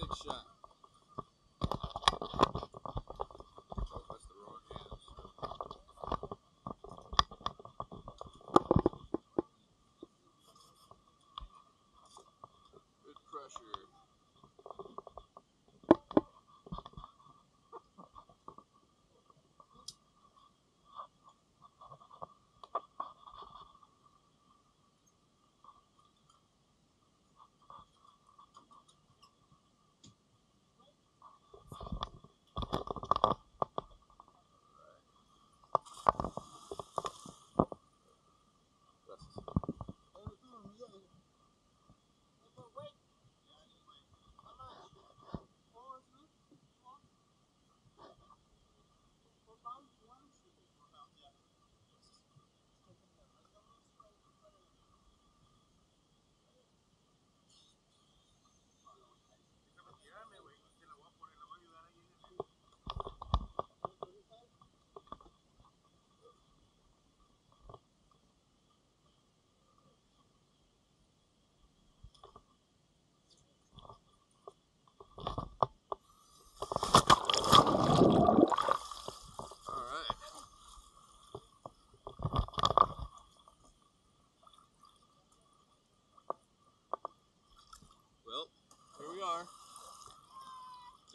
thick shot. Oh, that's the wrong hands. Good pressure.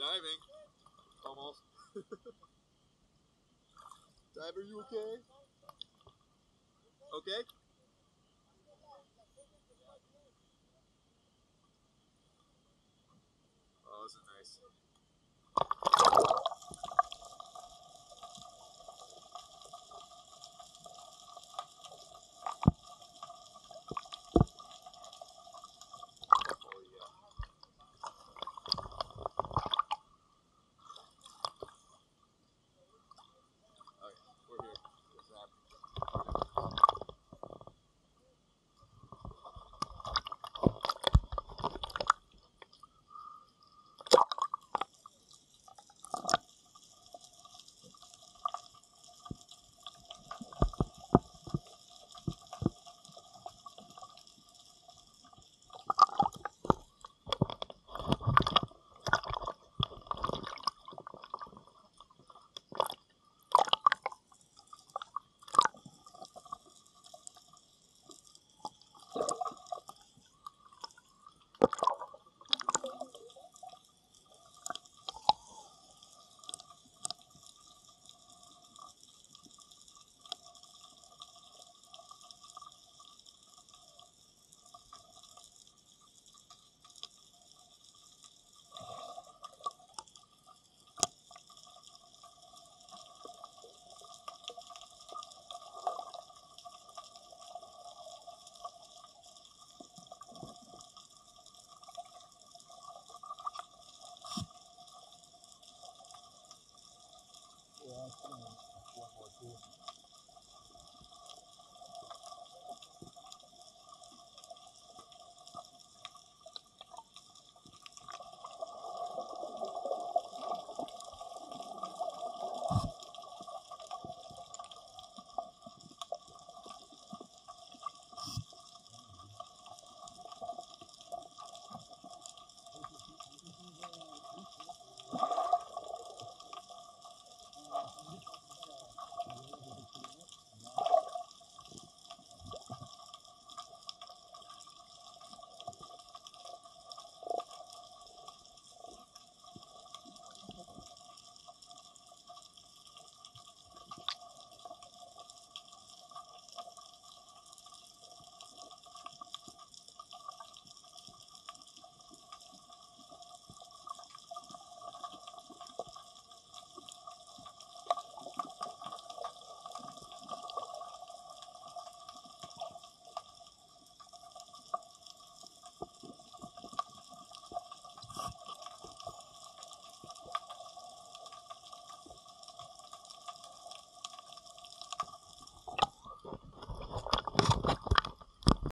Diving, almost. Diver, you okay? Okay? Oh, this is nice.